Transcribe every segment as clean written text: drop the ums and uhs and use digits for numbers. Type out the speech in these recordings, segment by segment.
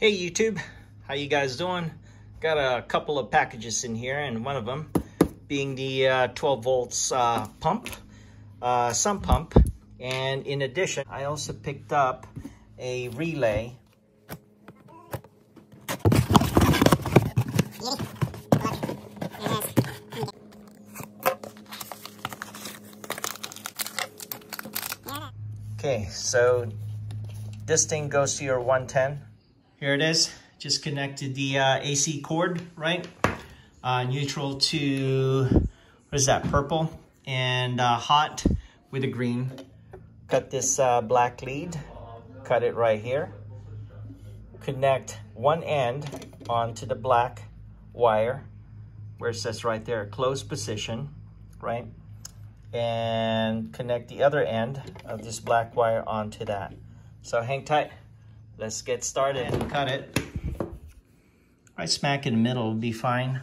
Hey YouTube, how you guys doing? Got a couple of packages in here, and one of them being the 12 volts pump, sump pump, and in addition I also picked up a relay. Okay, so this thing goes to your 110. Here it is, just connected the AC cord, right? Neutral to, what is that, purple, and hot with a green. Cut this black lead, cut it right here. Connect one end onto the black wire, where it says right there, closed position, right? And connect the other end of this black wire onto that. So hang tight. Let's get started and cut it. Right smack in the middle will be fine.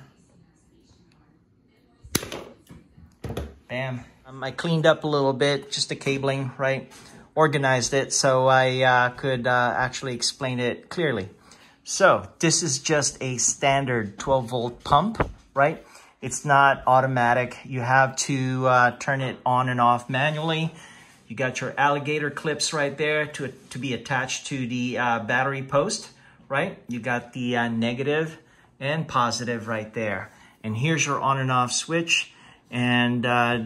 Bam. I cleaned up a little bit, just the cabling, right? Organized it so I could actually explain it clearly. So this is just a standard 12 volt pump, right? It's not automatic. You have to turn it on and off manually. You got your alligator clips right there to be attached to the battery post, right? You got the negative and positive right there. And here's your on and off switch. And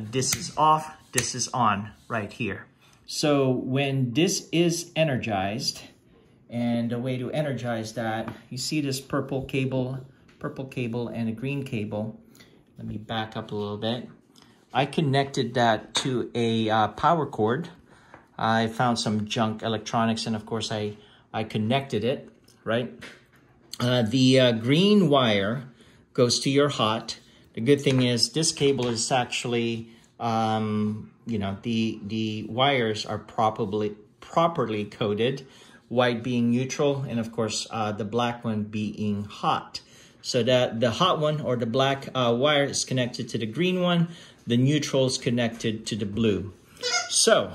this is off, this is on right here. So when this is energized, and the way to energize that, you see this purple cable and a green cable. Let me back up a little bit. I connected that to a power cord. I found some junk electronics, and of course I connected it, right? The green wire goes to your hot. The good thing is this cable is actually, you know, the wires are properly coded, white being neutral, and of course the black one being hot. So that the hot one, or the black wire, is connected to the green one. The neutral is connected to the blue. So,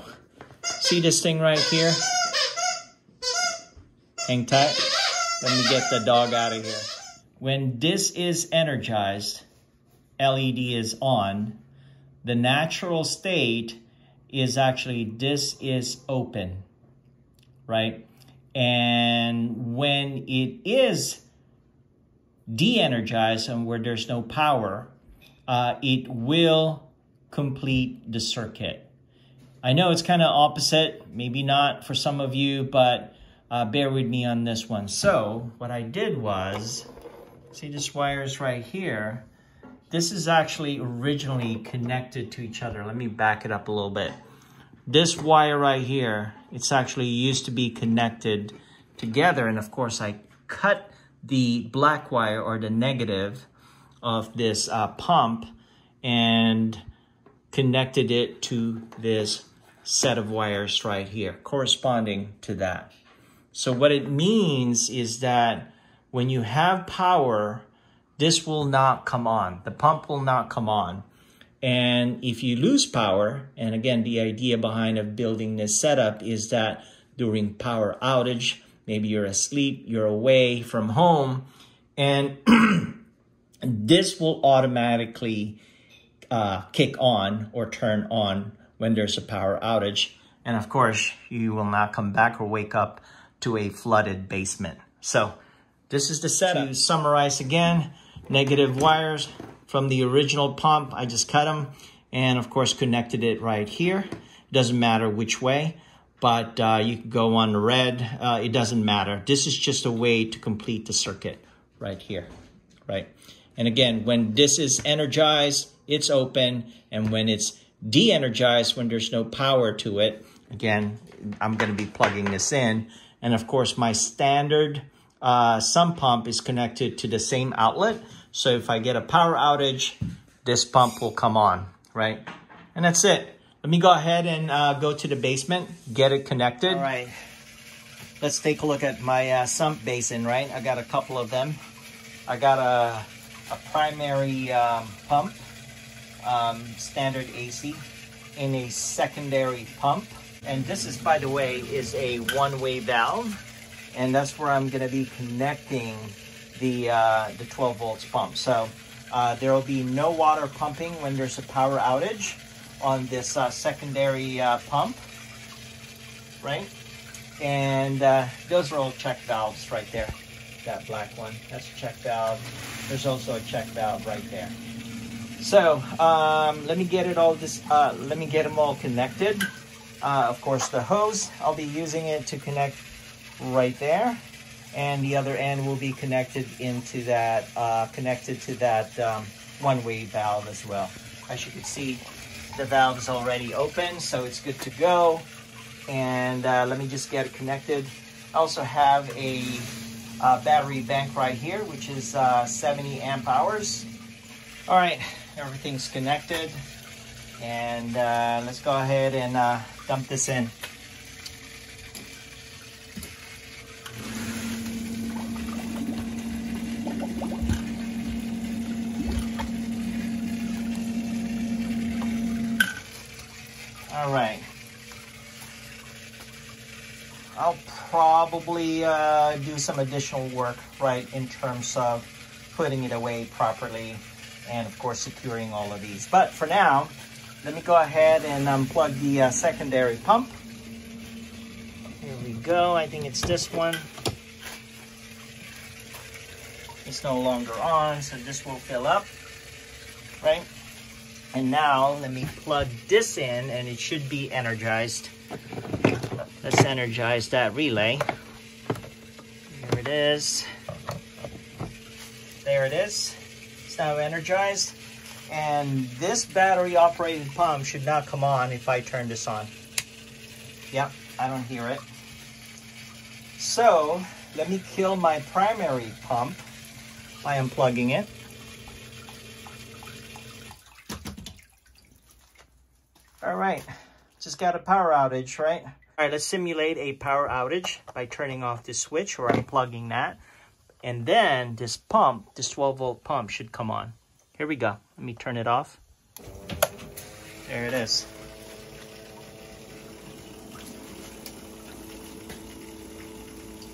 see this thing right here? Hang tight. Let me get the dog out of here. When this is energized, LED is on. The natural state is actually this is open, right? And when it is de-energized and where there's no power, it will complete the circuit. I know it's kind of opposite, maybe not for some of you, but bear with me on this one. So what I did was, see this wire is right here. This is actually originally connected to each other. Let me back it up a little bit. This wire right here, it's actually used to be connected together. And of course I cut the black wire, or the negative of this pump, and connected it to this set of wires right here, corresponding to that. So what it means is that when you have power, this will not come on. The pump will not come on. And if you lose power, and again, the idea behind of building this setup is that during power outage, maybe you're asleep, you're away from home, and this will automatically kick on or turn on when there's a power outage. And of course, you will not come back or wake up to a flooded basement. So this is the setup. To summarize again, negative wires from the original pump, I just cut them and of course connected it right here. Doesn't matter which way, but you can go on red, it doesn't matter. This is just a way to complete the circuit right here, right? And again, when this is energized, it's open. And when it's de-energized, when there's no power to it, again, I'm gonna be plugging this in. And of course, my standard sump pump is connected to the same outlet. So if I get a power outage, this pump will come on, right? And that's it. Let me go ahead and go to the basement, get it connected. All right, let's take a look at my sump basin, right? I got a couple of them. I got a primary pump, standard AC, and a secondary pump. And this is, by the way, is a one-way valve. and that's where I'm going to be connecting the 12 volts pump. So there will be no water pumping when there's a power outage on this secondary pump, right? And those are all check valves right there. That black one, that's a check valve. There's also a check valve right there. So let me get them all connected. Of course, the hose, I'll be using it to connect right there, and the other end will be connected into that, connected to that one-way valve as well. As you can see, the valve is already open, so it's good to go. And let me just get it connected. I also have a battery bank right here, which is 70 amp hours. All right, everything's connected. And let's go ahead and dump this in. All right. I'll probably do some additional work, right, in terms of putting it away properly and, of course, securing all of these. But for now, let me go ahead and unplug the secondary pump. Here we go. I think it's this one. It's no longer on, so this will fill up, right? And now let me plug this in, and it should be energized. Let's energize that relay. Here it is. There it is. It's now energized. And this battery-operated pump should not come on if I turn this on. Yep, I don't hear it. So, let me kill my primary pump by unplugging it. All right, just got a power outage, right? All right, let's simulate a power outage by turning off this switch or unplugging that. And then this pump, this 12-volt pump, should come on. Here we go. Let me turn it off. There it is.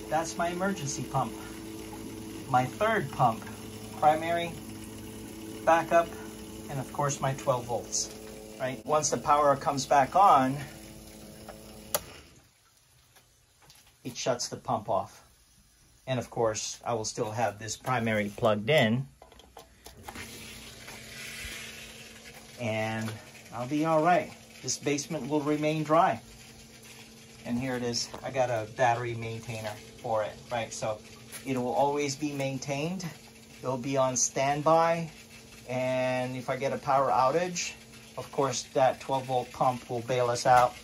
That's my emergency pump. My third pump, primary, backup, and of course my 12 volts, right? Once the power comes back on, it shuts the pump off. And of course, I will still have this primary plugged in. And I'll be all right. This basement will remain dry. And here it is. I got a battery maintainer for it, right? So it will always be maintained. It'll be on standby. And if I get a power outage, of course, that 12-volt pump will bail us out,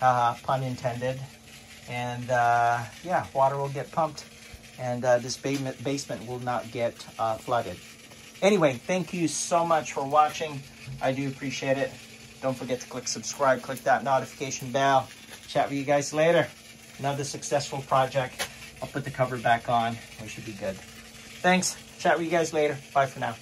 pun intended. And yeah, water will get pumped. And this basement will not get flooded. Anyway, thank you so much for watching. I do appreciate it. Don't forget to click subscribe, click that notification bell. Chat with you guys later. Another successful project. I'll put the cover back on. We should be good. Thanks. Chat with you guys later. Bye for now.